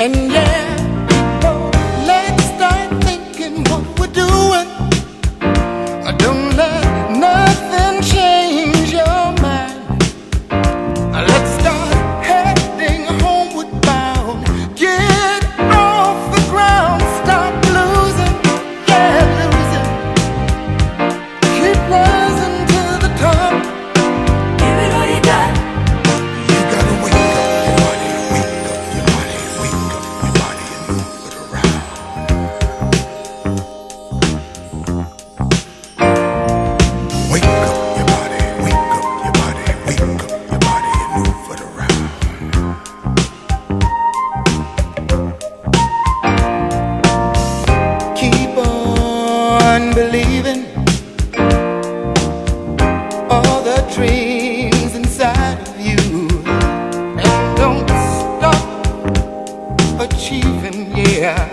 And yeah, oh, let's start thinking what we're doing. Don't let nothing change your mind. Let's start heading homeward bound. Get off the ground, stop losing, yeah, losing. Keep rising to the top. Give it all you got. You gotta wake up. Believing all the dreams inside of you, and don't stop achieving, yeah.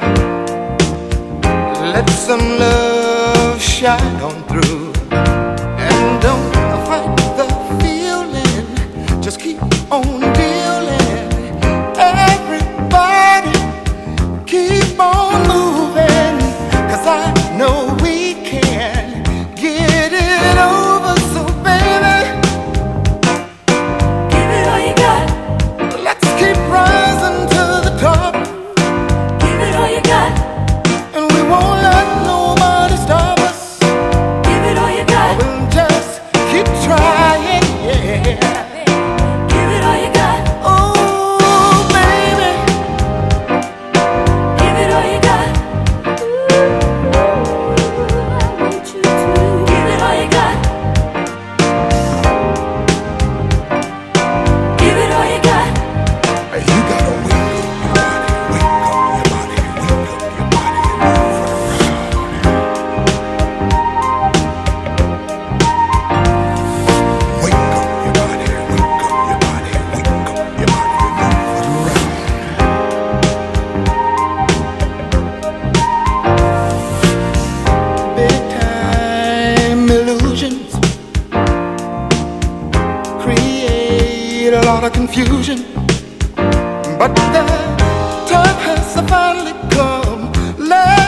Let some love shine on through, and don't fight the feeling, just keep on dealing. Everybody keep on moving, 'cause I know a lot of confusion, but the time has finally come.